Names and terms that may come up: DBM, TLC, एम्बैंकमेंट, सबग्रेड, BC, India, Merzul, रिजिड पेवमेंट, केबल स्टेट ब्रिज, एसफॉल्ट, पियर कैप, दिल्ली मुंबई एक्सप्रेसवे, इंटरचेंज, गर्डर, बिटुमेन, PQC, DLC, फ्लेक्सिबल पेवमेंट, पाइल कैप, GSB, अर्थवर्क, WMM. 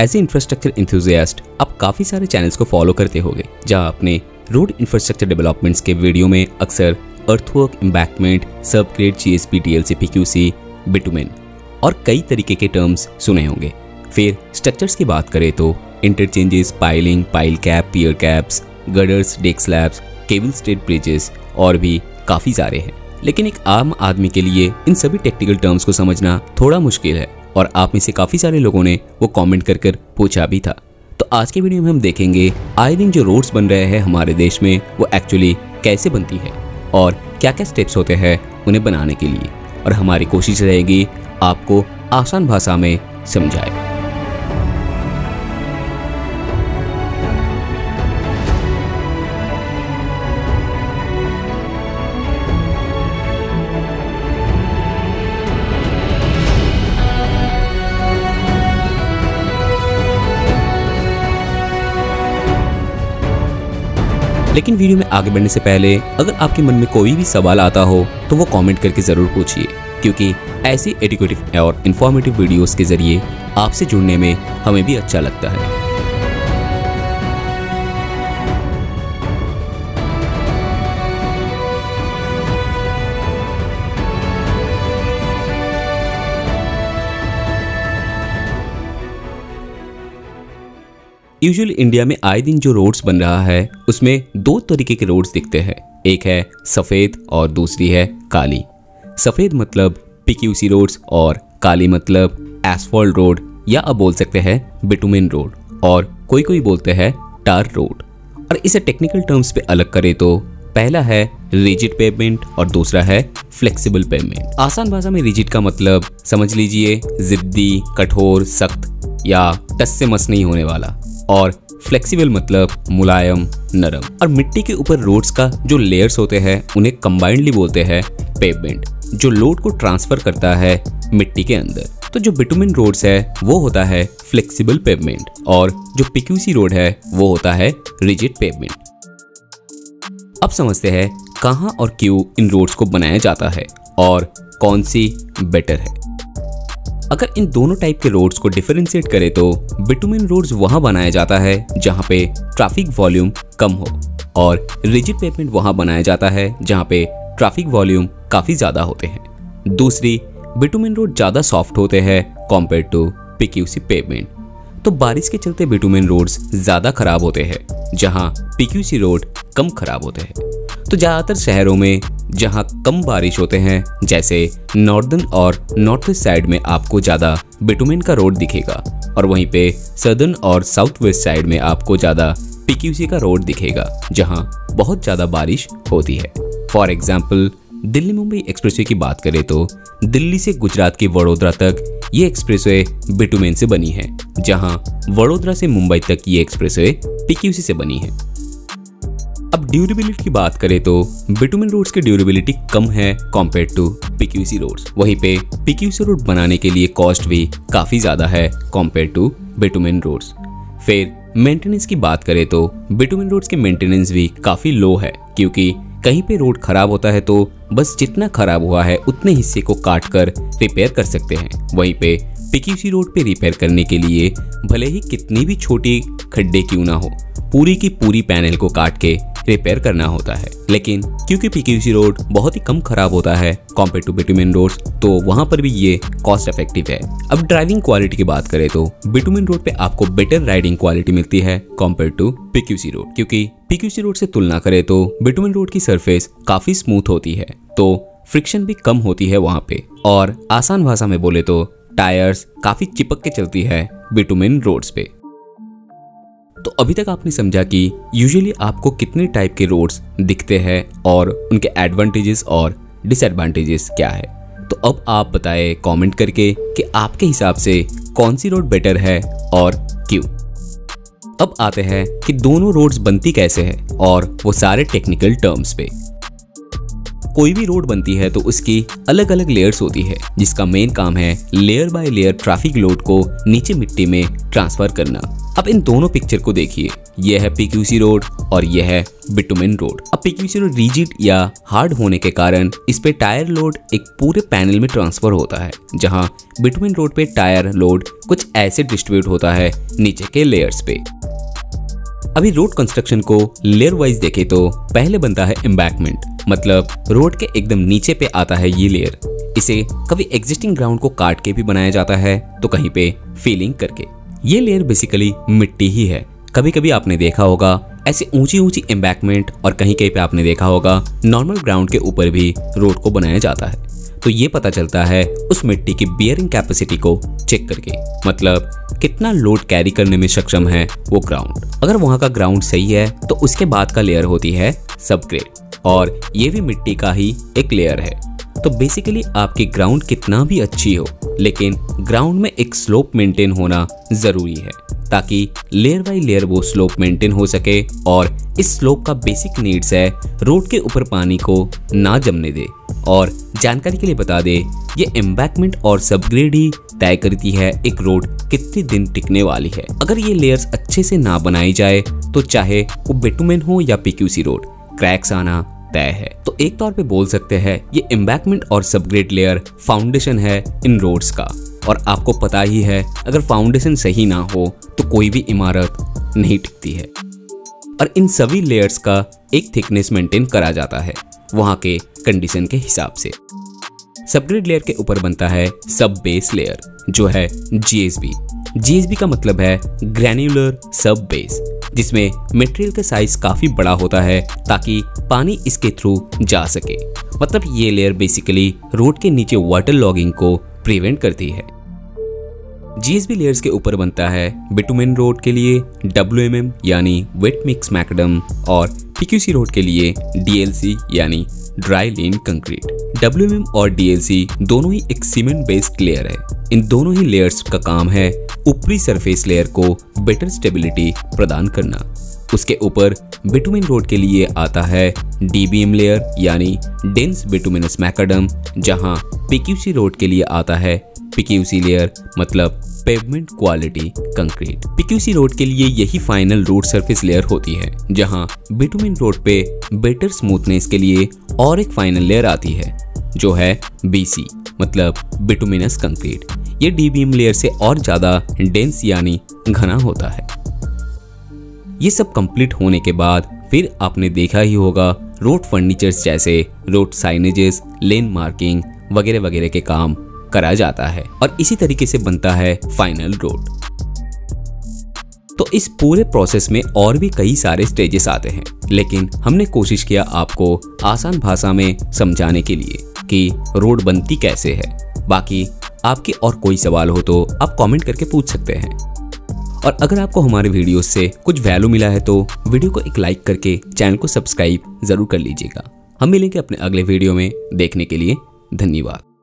As a infrastructure enthusiast आप काफ़ी सारे चैनल्स को फॉलो करते होंगे, जहां आपने रोड इंफ्रास्ट्रक्चर डेवलपमेंट्स के वीडियो में अक्सर अर्थवर्क, एम्बैंकमेंट, सबग्रेड, GSB, TLC, PQC, बिटुमेन और कई तरीके के टर्म्स सुने होंगे। फिर स्ट्रक्चर्स की बात करें तो interchanges, piling, पाइल कैप, pier caps, girders, deck slabs, cable stayed bridges और भी काफ़ी सारे हैं। लेकिन एक आम आदमी के लिए इन सभी टेक्निकल टर्म्स को समझना थोड़ा मुश्किल है और आप में से काफ़ी सारे लोगों ने वो कमेंट कर पूछा भी था। तो आज के वीडियो में हम देखेंगे आए दिन जो रोड्स बन रहे हैं हमारे देश में वो एक्चुअली कैसे बनती है और क्या क्या स्टेप्स होते हैं उन्हें बनाने के लिए, और हमारी कोशिश रहेगी आपको आसान भाषा में समझाए। लेकिन वीडियो में आगे बढ़ने से पहले अगर आपके मन में कोई भी सवाल आता हो तो वो कमेंट करके ज़रूर पूछिए, क्योंकि ऐसी एजुकेटिव और इन्फॉर्मेटिव वीडियोस के ज़रिए आपसे जुड़ने में हमें भी अच्छा लगता है। यूजुअली इंडिया में आए दिन जो रोड्स बन रहा है उसमें दो तरीके के रोड्स दिखते हैं, एक है सफ़ेद और दूसरी है काली। सफ़ेद मतलब पीक्यूसी रोड्स और काली मतलब एसफॉल्ट रोड, या अब बोल सकते हैं बिटुमेन रोड और कोई कोई बोलते हैं टार रोड। और इसे टेक्निकल टर्म्स पे अलग करें तो पहला है रिजिड पेवमेंट और दूसरा है फ्लेक्सिबल पेवमेंट। आसान भाषा में रिजिड का मतलब समझ लीजिए जिद्दी, कठोर, सख्त या टस से मस नहीं होने वाला, और फ्लेक्सिबल मतलब मुलायम, नरम। और मिट्टी के ऊपर रोड्स का जो लेयर्स होते हैं उन्हें कंबाइंडली बोलते हैं पेवमेंट, जो लोड को ट्रांसफर करता है मिट्टी के अंदर। तो जो बिटुमेन रोड्स है वो होता है फ्लेक्सिबल पेवमेंट और जो पीक्यूसी रोड है वो होता है रिजिड पेवमेंट। अब समझते हैं कहाँ और क्यों इन रोड्स को बनाया जाता है और कौन सी बेटर है। अगर इन दोनों टाइप के रोड्स को डिफरेंशिएट करें तो बिटुमेन रोड्स वहाँ बनाया जाता है जहाँ पे ट्रैफिक वॉल्यूम कम हो, और रिजिड पेवमेंट वहाँ बनाया जाता है जहाँ पे ट्रैफिक वॉल्यूम काफ़ी ज़्यादा होते हैं। दूसरी, बिटुमेन रोड ज़्यादा सॉफ्ट होते हैं कॉम्पेयर टू पीक्यूसी पेवमेंट, तो बारिश के चलते बिटुमेन रोड्स ज़्यादा खराब होते हैं जहाँ पीक्यूसी रोड कम खराब होते हैं। तो ज़्यादातर शहरों में जहाँ कम बारिश होते हैं जैसे नॉर्दर्न और नॉर्थ ईस्ट साइड में आपको ज़्यादा बिटुमेन का रोड दिखेगा, और वहीं पे सदर्न और साउथ वेस्ट साइड में आपको ज़्यादा पीक्यूसी का रोड दिखेगा जहाँ बहुत ज़्यादा बारिश होती है। For example, दिल्ली मुंबई एक्सप्रेसवे की बात करें तो दिल्ली से गुजरात के वडोदरा तक ये एक्सप्रेसवे बिटुमेन से बनी है, जहाँ वडोदरा से मुंबई तक ये एक्सप्रेसवे पीक्यूसी से बनी है। अब ड्यूरेबिलिटी की बात करें तो बिटुमेन रोड्स की ड्यूरेबिलिटी कम है कॉम्पेयर टू पीक्यूसी रोड्स, वहीं पे पीक्यूसी रोड बनाने के लिए कॉस्ट भी काफ़ी ज़्यादा है कॉम्पेयर टू बिटुमेन रोड्स। फिर मेंटेनेंस की बात करें तो बिटुमेन रोड्स के मेंटेनेंस भी काफ़ी लो है, क्योंकि कहीं पे रोड ख़राब होता है तो बस जितना ख़राब हुआ है उतने हिस्से को काट कर रिपेयर कर सकते हैं। वहीं पे पीक्यूसी रोड पे रिपेयर करने के लिए भले ही कितनी भी छोटी खड्डे क्यों ना हो, पूरी की पूरी पैनल को काट के रिपेयर करना होता है। लेकिन क्योंकि पीक्यूसी रोड बहुत ही कम खराब होता है कॉम्पेयर टू बिटुमेन रोड्स, तो वहाँ पर भी ये कॉस्ट इफेक्टिव है। अब ड्राइविंग क्वालिटी की बात करें तो बिटुमेन रोड पे आपको बेटर राइडिंग क्वालिटी मिलती है कॉम्पेयर टू पीक्यूसी रोड, क्योंकि पीक्यूसी रोड से तुलना करें तो बिटुमेन रोड की सरफेस काफ़ी स्मूथ होती है, तो फ्रिक्शन भी कम होती है वहाँ पे, और आसान भाषा में बोले तो टायर्स काफ़ी चिपक के चलती है बिटुमेन रोड्स पे। तो अभी तक आपने समझा कि यूजुअली आपको कितने टाइप के रोड्स दिखते हैं और उनके एडवांटेजेस और डिसएडवांटेजेस क्या है। तो अब आप बताएं कमेंट करके कि आपके हिसाब से कौन सी रोड बेटर है और क्यों। अब आते हैं कि दोनों रोड्स बनती कैसे हैं और वो सारे टेक्निकल टर्म्स पे। कोई भी रोड बनती है तो उसकी अलग अलग लेयर्स होती है, जिसका मेन काम है layer by layer traffic load को नीचे मिट्टी में ट्रांसफ़र करना। अब इन दोनों पिक्चर को देखिए, यह है PQC रोड और यह है बिटुमिन रोड। अब PQC रोड रिजिड या हार्ड होने के कारण इस पे टायर लोड एक पूरे पैनल में ट्रांसफर होता है, जहां बिटुमिन रोड पे टायर लोड कुछ ऐसे डिस्ट्रीब्यूट होता है नीचे के लेयर्स पे। अभी रोड कंस्ट्रक्शन को लेयर वाइज देखें तो पहले बनता है एम्बैंकमेंट, मतलब रोड के एकदम नीचे पे आता है ये लेयर। इसे कभी एग्जिस्टिंग ग्राउंड को काट के भी बनाया जाता है तो कहीं पे फीलिंग करके। ये लेयर बेसिकली मिट्टी ही है। कभी कभी आपने देखा होगा ऐसे ऊंची ऊंची एम्बैंकमेंट और कहीं कहीं पे आपने देखा होगा नॉर्मल ग्राउंड के ऊपर भी रोड को बनाया जाता है। तो ये पता चलता है उस मिट्टी की बियरिंग कैपेसिटी को चेक करके, मतलब कितना लोड कैरी करने में सक्षम है वो ग्राउंड। अगर वहाँ का ग्राउंड सही है तो उसके बाद का लेयर होती है सबग्रेड, और ये भी मिट्टी का ही एक लेयर है। तो बेसिकली आपकी ग्राउंड कितना भी अच्छी हो, लेकिन ग्राउंड में एक स्लोप मेंटेन होना ज़रूरी है ताकि लेयर बाई लेयर वो स्लोप मेंटेन हो सके। और इस स्लोप का बेसिक नीड्स है रोड के ऊपर पानी को ना जमने दे। और जानकारी के लिए बता दे, ये एम्बैंकमेंट और सबग्रेड ही तय करती है एक रोड कितने दिन टिकने वाली है। अगर ये लेयर्स अच्छे से ना बनाई जाए तो चाहे वो बिटुमेन हो या PQC रोड, क्रैक्स आना तय है। तो एक तौर पे बोल सकते हैं ये एम्बैंकमेंट और सबग्रेड लेयर फाउंडेशन है इन रोड्स का। और आपको पता ही है अगर फाउंडेशन सही ना हो तो कोई भी इमारत नहीं टिकती है। और इन सभी लेयर्स का एक थिकनेस मेंटेन करा जाता है वहाँ के कंडीशन के हिसाब से। सबग्रेड लेयर के ऊपर बनता है सब बेस लेयर, जो है GSB। GSB का मतलब है ग्रैन्युलर सब बेस, जिसमें मटेरियल का साइज काफ़ी बड़ा होता है ताकि पानी इसके थ्रू जा सके। मतलब ये लेयर बेसिकली रोड के नीचे वाटर लॉगिंग को प्रिवेंट करती है। GSB लेयर्स के ऊपर बनता है बिटुमेन रोड के लिए WMM यानी वेट मिक्स मैकडम, और PQC रोड के लिए DLC यानी ड्राई लीन कंक्रीट। WMM और DLC दोनों ही एक सीमेंट बेस्ड लेयर है। इन दोनों ही लेयर्स का काम है ऊपरी सरफेस लेयर को बेटर स्टेबिलिटी प्रदान करना। उसके ऊपर बिटुमेन रोड के लिए आता है DBM लेयर यानी डेंस बिटुमिनस मैकडम, जहां PQC रोड के लिए आता है PQC लेयर, मतलब pavement quality concrete. PQC road के लिए यही फाइनल रोड सरफेस लेयर होती है, जहां बिटुमेन रोड पे बेटर स्मूथनेस के लिए और एक फाइनल लेयर आती है जो है BC, मतलब बिटुमिनस कंक्रीट। ये DBM लेयर से और ज़्यादा डेंस यानी घना होता है। ये सब कंप्लीट होने के बाद फिर आपने देखा ही होगा रोड फर्नीचर्स जैसे रोड साइनेजेस, लेन मार्किंग वगैरह वगैरह के काम करा जाता है। और इसी तरीके से बनता है फाइनल रोड। तो इस पूरे प्रोसेस में और भी कई सारे स्टेजेस आते हैं, लेकिन हमने कोशिश किया आपको आसान भाषा में समझाने के लिए कि रोड बनती कैसे है। बाकी आपके और कोई सवाल हो तो आप कमेंट करके पूछ सकते हैं। और अगर आपको हमारे वीडियो से कुछ वैल्यू मिला है तो वीडियो को एक लाइक करके चैनल को सब्सक्राइब जरूर कर लीजिएगा। हम मिलेंगे अपने अगले वीडियो में, देखने के लिए धन्यवाद।